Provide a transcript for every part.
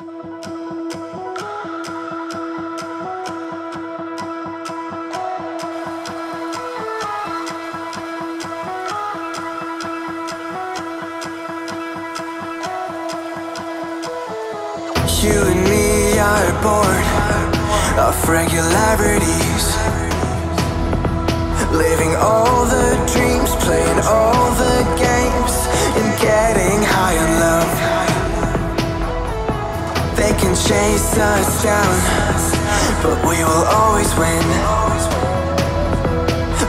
You and me are born of regularities, living all the dreams, playing all the games, and getting high on love. They can chase us down, but we will always win.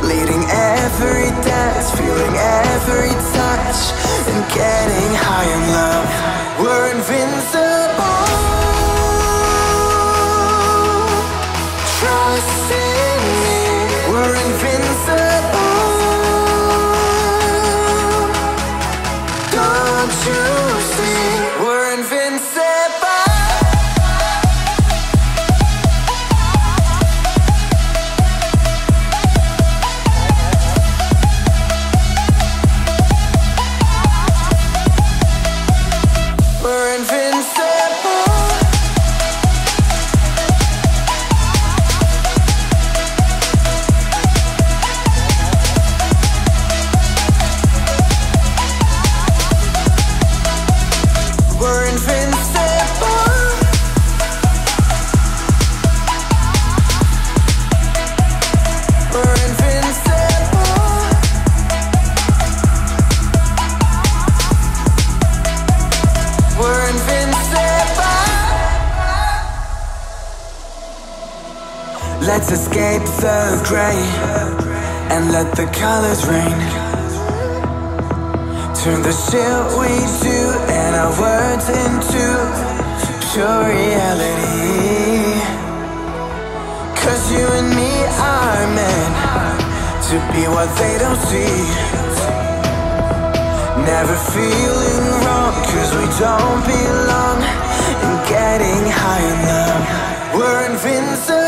Leading every dance, feeling every touch, and getting high on love. We're invincible. Trust in me. We're invincible. Don't you see? We're invincible. We're invincible. Let's escape the grey and let the colours rain. Turn the shit we do and our words into pure reality. 'Cause you and me are meant to be what they don't see. Never feeling wrong 'cause we don't belong, and getting high enough. We're invincible.